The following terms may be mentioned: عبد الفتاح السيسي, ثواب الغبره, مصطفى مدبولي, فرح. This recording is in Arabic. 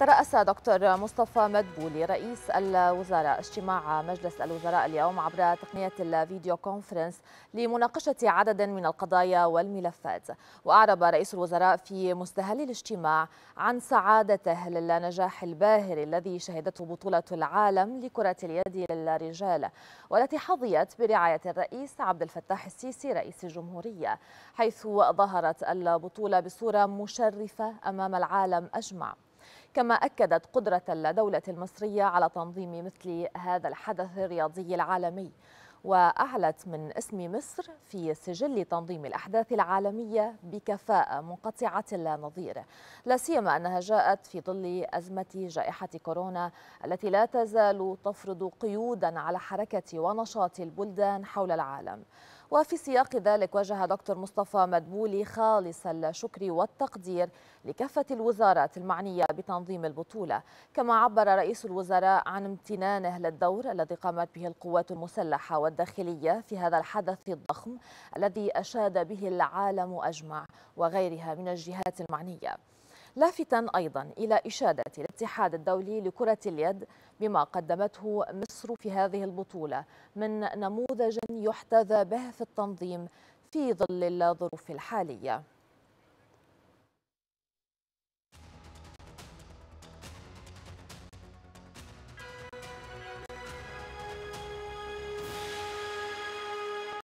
ترأس دكتور مصطفى مدبولي رئيس الوزراء اجتماع مجلس الوزراء اليوم عبر تقنية الفيديو كونفرنس لمناقشة عدد من القضايا والملفات. وأعرب رئيس الوزراء في مستهل الاجتماع عن سعادته للنجاح الباهر الذي شهدته بطولة العالم لكرة اليد للرجال، والتي حظيت برعاية الرئيس عبد الفتاح السيسي رئيس الجمهورية، حيث ظهرت البطولة بصورة مشرفة أمام العالم أجمع. كما أكدت قدرة الدولة المصرية على تنظيم مثل هذا الحدث الرياضي العالمي، وأعلت من اسم مصر في سجل تنظيم الأحداث العالمية بكفاءة منقطعة لا نظير، لا سيما أنها جاءت في ظل أزمة جائحة كورونا التي لا تزال تفرض قيودا على حركة ونشاط البلدان حول العالم. وفي سياق ذلك وجه دكتور مصطفى مدبولي خالص الشكر والتقدير لكافة الوزارات المعنية بتنظيم البطولة، كما عبر رئيس الوزراء عن امتنانه للدور الذي قامت به القوات المسلحة والداخلية في هذا الحدث الضخم الذي أشاد به العالم أجمع وغيرها من الجهات المعنية، لافتا أيضا إلى إشادة الاتحاد الدولي لكرة اليد بما قدمته مصر في هذه البطولة من نموذج يحتذى به في التنظيم في ظل الظروف الحالية.